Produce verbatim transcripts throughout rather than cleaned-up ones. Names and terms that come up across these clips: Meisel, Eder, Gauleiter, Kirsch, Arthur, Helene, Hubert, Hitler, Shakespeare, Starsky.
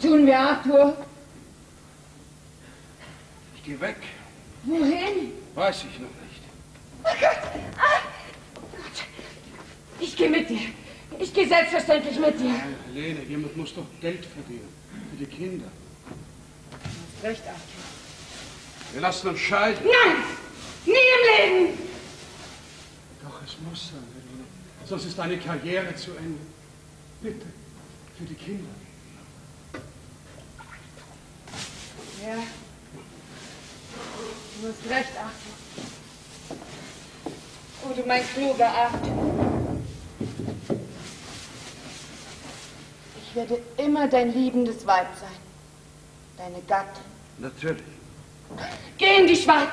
tun wir, Arthur? Ich gehe weg. Wohin? Weiß ich noch nicht. Oh Gott! Ah. Gott. Ich gehe mit dir. Ich gehe selbstverständlich mit dir. Nein, Helene, jemand muss doch Geld verdienen. Für die Kinder. Du hast recht, Arthur. Wir lassen uns scheiden. Nein! Nie im Leben! Doch, es muss sein, Helene. Sonst ist deine Karriere zu Ende. Bitte, für die Kinder. Ja. Du hast recht, Arthur. Oh, du mein kluger Arthur. Ich werde immer dein liebendes Weib sein. Deine Gattin. Natürlich. Geh in die Schweiz.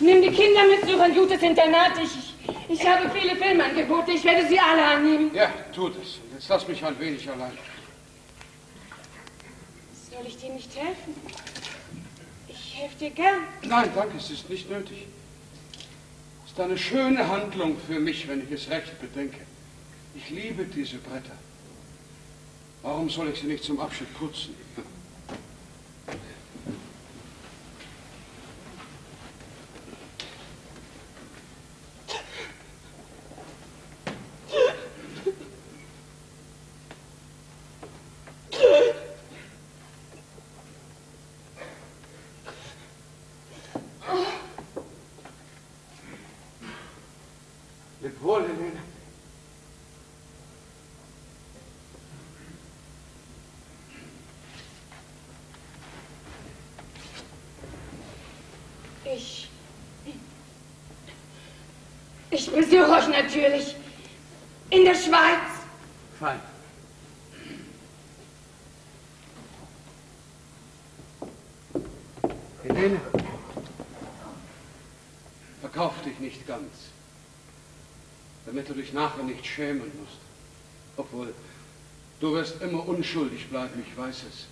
Nimm die Kinder mit, such ein gutes Internat. Ich, ich, ich habe viele Filmangebote. Ich werde sie alle annehmen. Ja, tu das. Jetzt lass mich ein wenig allein. Soll ich dir nicht helfen? Ich helfe dir gern. Nein, danke, es ist nicht nötig. Es ist eine schöne Handlung für mich, wenn ich es recht bedenke. Ich liebe diese Bretter. Warum soll ich sie nicht zum Abschied putzen? Ich, ich besuche euch natürlich in der Schweiz. Fein. Helene, verkauf dich nicht ganz, damit du dich nachher nicht schämen musst. Obwohl, du wirst immer unschuldig bleiben, ich weiß es.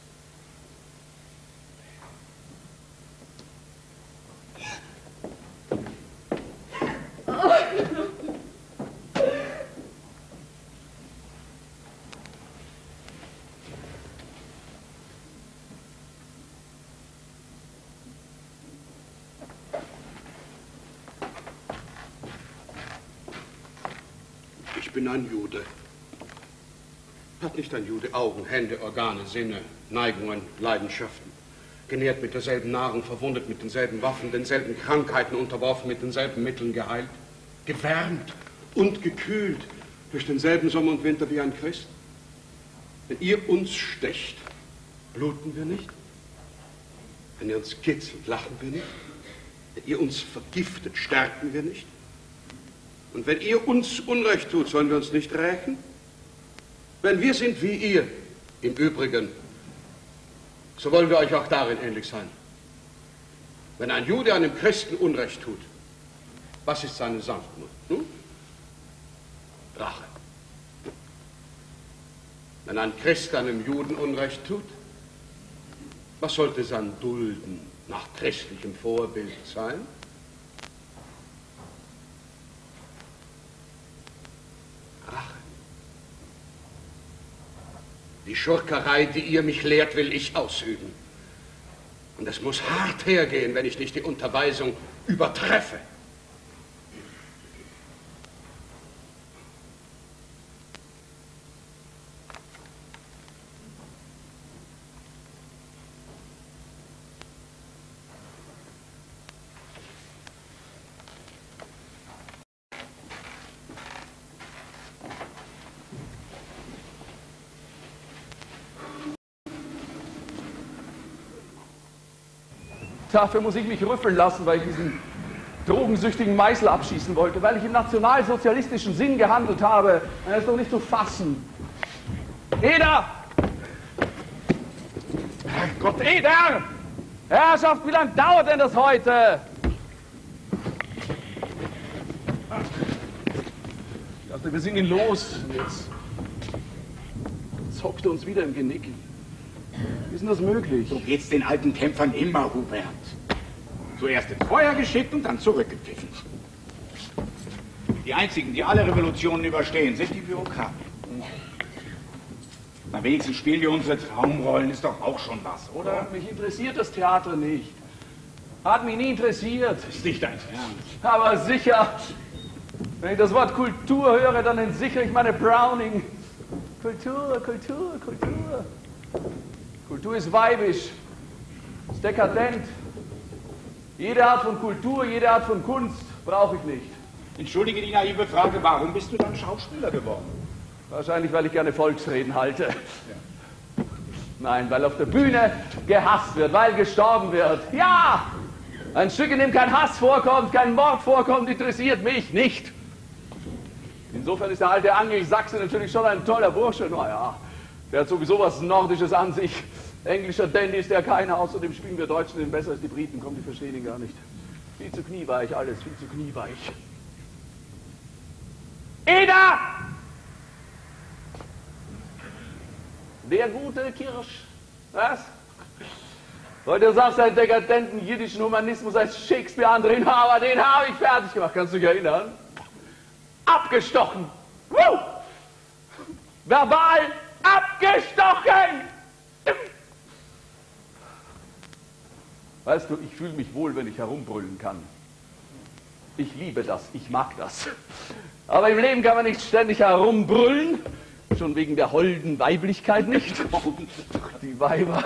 Ich bin ein Jude. Hat nicht ein Jude Augen, Hände, Organe, Sinne, Neigungen, Leidenschaften? Genährt mit derselben Nahrung, verwundet mit denselben Waffen, denselben Krankheiten unterworfen, mit denselben Mitteln geheilt, gewärmt und gekühlt durch denselben Sommer und Winter wie ein Christ? Wenn ihr uns stecht, bluten wir nicht? Wenn ihr uns kitzelt, lachen wir nicht? Wenn ihr uns vergiftet, stärken wir nicht? Und wenn ihr uns Unrecht tut, sollen wir uns nicht rächen? Wenn wir sind wie ihr, im Übrigen, so wollen wir euch auch darin ähnlich sein. Wenn ein Jude einem Christen Unrecht tut, was ist seine Sanftmut? Hm? Rache. Wenn ein Christ einem Juden Unrecht tut, was sollte sein Dulden nach christlichem Vorbild sein? Die Schurkerei, die ihr mich lehrt, will ich ausüben. Und es muss hart hergehen, wenn ich nicht die Unterweisung übertreffe. Dafür muss ich mich rüffeln lassen, weil ich diesen drogensüchtigen Meisel abschießen wollte, weil ich im nationalsozialistischen Sinn gehandelt habe. Das ist doch nicht zu fassen. Eder! Herrgott, Eder! Herrschaft, wie lange dauert denn das heute? Ich dachte, wir sind ihn los. Jetzt zockt er uns wieder im Genick. Wie ist denn das möglich? So geht's den alten Kämpfern immer, Hubert. Zuerst ins Feuer geschickt und dann zurückgepfiffen. Die einzigen, die alle Revolutionen überstehen, sind die Bürokraten. Na, wenigstens spielen wir unsere Traumrollen, ist doch auch schon was, oder? Mich interessiert das Theater nicht. Hat mich nie interessiert. Ist nicht dein Ernst. Aber sicher. Wenn ich das Wort Kultur höre, dann entsichere ich meine Browning. Kultur, Kultur, Kultur. Kultur ist weibisch, ist dekadent. Jede Art von Kultur, jede Art von Kunst brauche ich nicht. Entschuldige die naive Frage, warum bist du dann Schauspieler geworden? Wahrscheinlich, weil ich gerne Volksreden halte. Ja. Nein, weil auf der Bühne gehasst wird, weil gestorben wird. Ja! Ein Stück, in dem kein Hass vorkommt, kein Mord vorkommt, interessiert mich nicht. Insofern ist der alte Angelsachse natürlich schon ein toller Bursche. Naja, der hat sowieso was Nordisches an sich. Englischer Dandy ist der keiner, außerdem spielen wir Deutschen den besser als die Briten. Komm, die verstehen ihn gar nicht. Viel zu knieweich alles, viel zu knieweich. Eder! Der gute Kirsch. Was? Heute sagt seinen dekadenten jiddischen Humanismus als Shakespeare andrehen, aber den habe ich fertig gemacht. Kannst du dich erinnern? Abgestochen. Woo! Verbal abgestochen. Weißt du, ich fühle mich wohl, wenn ich herumbrüllen kann. Ich liebe das, ich mag das. Aber im Leben kann man nicht ständig herumbrüllen. Schon wegen der holden Weiblichkeit nicht. Die Weiber,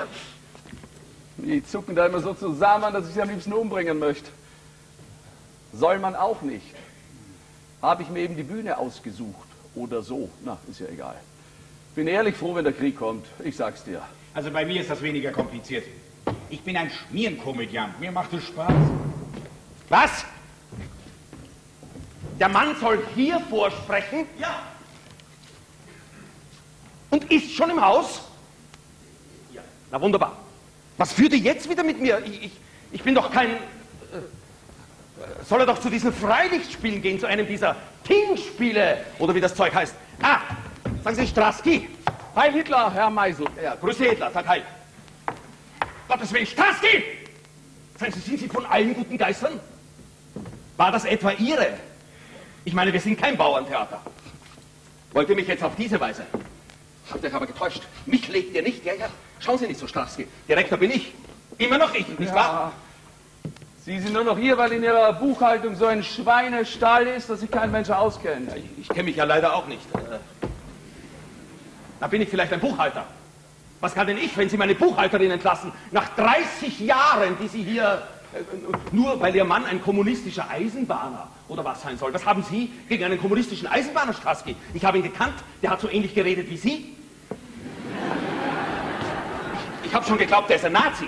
die zucken da immer so zusammen, dass ich sie am liebsten umbringen möchte. Soll man auch nicht. Habe ich mir eben die Bühne ausgesucht. Oder so. Na, ist ja egal. Bin ehrlich froh, wenn der Krieg kommt. Ich sag's dir. Also bei mir ist das weniger kompliziert. Ich bin ein Schmierenkomödiant. Mir macht es Spaß. Was? Der Mann soll hier vorsprechen? Ja. Und ist schon im Haus? Ja. Na wunderbar. Was führt ihr jetzt wieder mit mir? Ich, ich, ich bin doch kein... Äh, soll er doch zu diesen Freilichtspielen gehen, zu einem dieser Tingspiele, oder wie das Zeug heißt. Ah, sagen Sie Starsky. Hi Hitler, Herr Meisel. Ja, grüße Hitler, sag hi. Gottes Willen, Starsky! Sagen Sie, sind Sie von allen guten Geistern? War das etwa Ihre? Ich meine, wir sind kein Bauerntheater. Wollt ihr mich jetzt auf diese Weise? Habt ihr euch aber getäuscht. Mich legt ihr nicht, ja, ja. Schauen Sie nicht so, Starsky. Direktor bin ich. Immer noch ich, nicht wahr? Sie sind nur noch hier, weil in Ihrer Buchhaltung so ein Schweinestall ist, dass sich kein Mensch auskennt. Ja, ich ich kenne mich ja leider auch nicht. Da bin ich vielleicht ein Buchhalter. Was kann denn ich, wenn Sie meine Buchhalterin entlassen? Nach dreißig Jahren, die Sie hier... Nur weil Ihr Mann ein kommunistischer Eisenbahner oder was sein soll. Was haben Sie gegen einen kommunistischen Eisenbahner, Straßki? Ich habe ihn gekannt, der hat so ähnlich geredet wie Sie. Ich, ich habe schon geglaubt, der ist ein Nazi.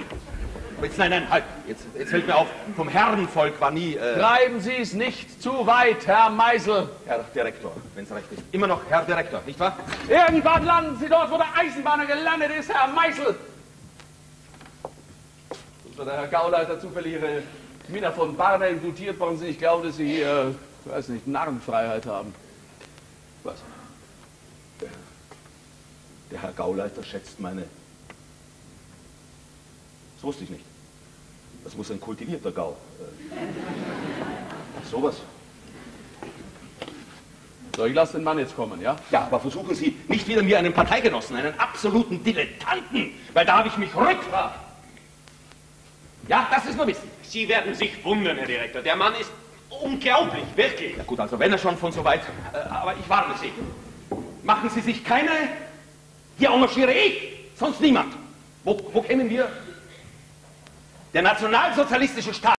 Jetzt, nein, nein, halt, jetzt, jetzt hält mir auf, vom Herrenvolk war nie... Äh Treiben Sie es nicht zu weit, Herr Meisel. Herr Direktor, wenn es recht ist. Immer noch Herr Direktor, nicht wahr? Irgendwann landen Sie dort, wo der Eisenbahner gelandet ist, Herr Meisel. Oder Herr Gauleiter zufällig Ihre Mina von Barney gutiert worden sind. Ich glaube, dass Sie hier, äh, weiß nicht, Narrenfreiheit haben. Was? Der, der Herr Gauleiter schätzt meine... Das wusste ich nicht. Das muss ein kultivierter Gau. Äh, sowas. So, ich lasse den Mann jetzt kommen, ja? Ja, aber versuchen Sie nicht wieder mir einen Parteigenossen, einen absoluten Dilettanten, weil da habe ich mich rückfragt. Ja, das ist nur Wissen. Sie werden sich wundern, Herr Direktor. Der Mann ist unglaublich, wirklich. Ja gut, also wenn er schon von so weit... Äh, aber ich warne Sie. Machen Sie sich keine... Hier engagiere ich, sonst niemand. Wo, wo kennen wir... Der nationalsozialistische Staat...